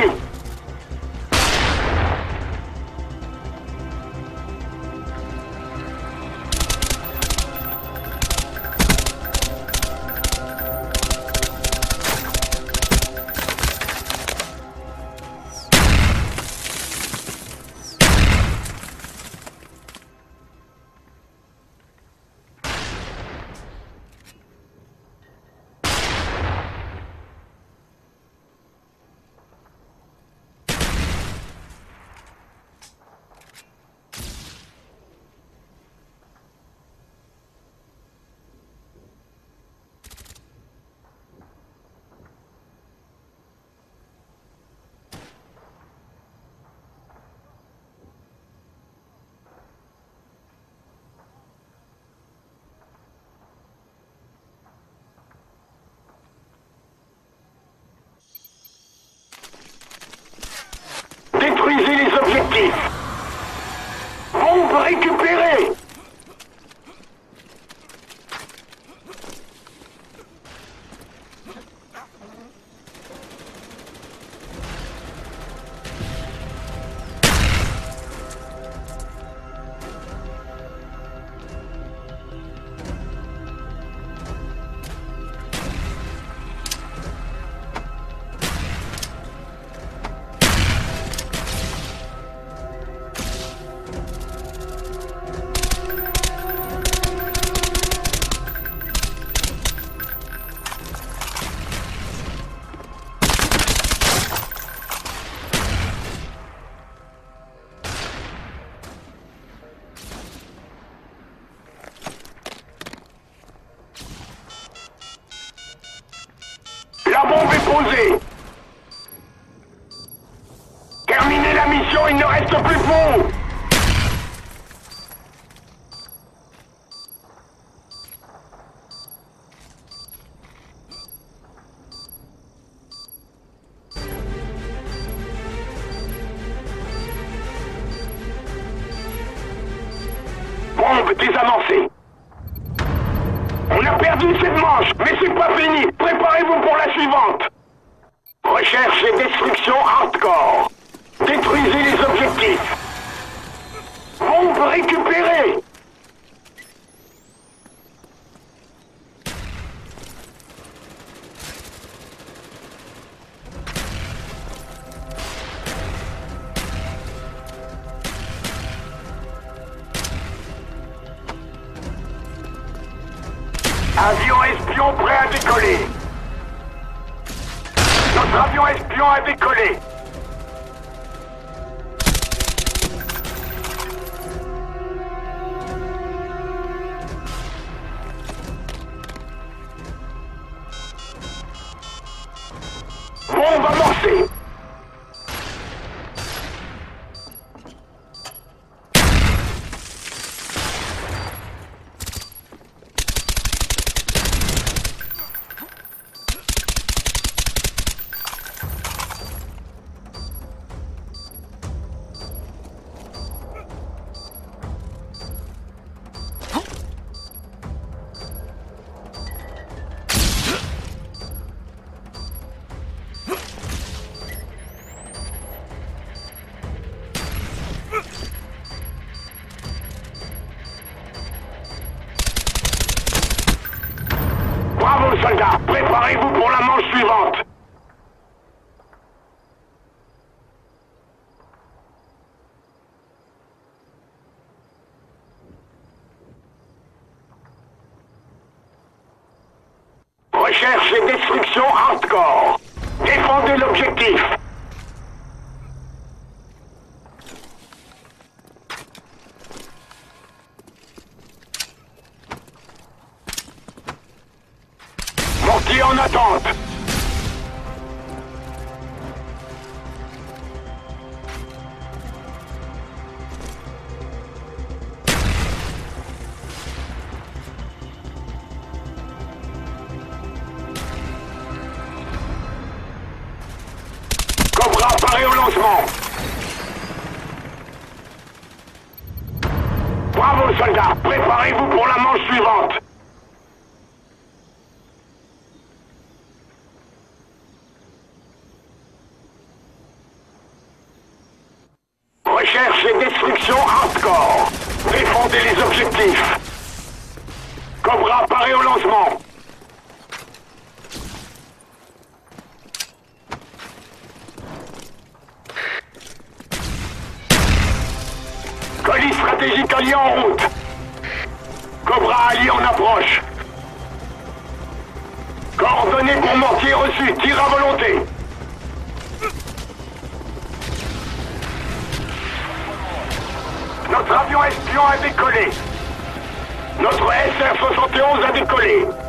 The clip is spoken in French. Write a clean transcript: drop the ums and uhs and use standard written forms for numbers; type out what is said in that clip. clear. Les objectifs. Bombe récupérée. Terminez la mission, il ne reste plus que vous. Bombe désamorcée. On a perdu cette manche, mais c'est pas fini. Préparez-vous pour la suivante. Recherche et destruction hardcore. Détruisez les objectifs. Bombe récupérée. Avion espion prêt à décoller. Notre avion espion a décollé. Bombe amorcée. Bravo soldats, préparez-vous pour la manche suivante. Recherche et destruction hardcore. Défendez l'objectif. Mortier en attente. Cobra apparaît au lancement. Bravo soldats, préparez-vous pour la manche suivante. Recherche et destruction hardcore. Défendez les objectifs. Cobra paré au lancement. Colis stratégique allié en route. Cobra allié en approche. Coordonnées pour mortier reçu, tir à volonté. Notre avion espion a décollé. Notre SR-71 a décollé.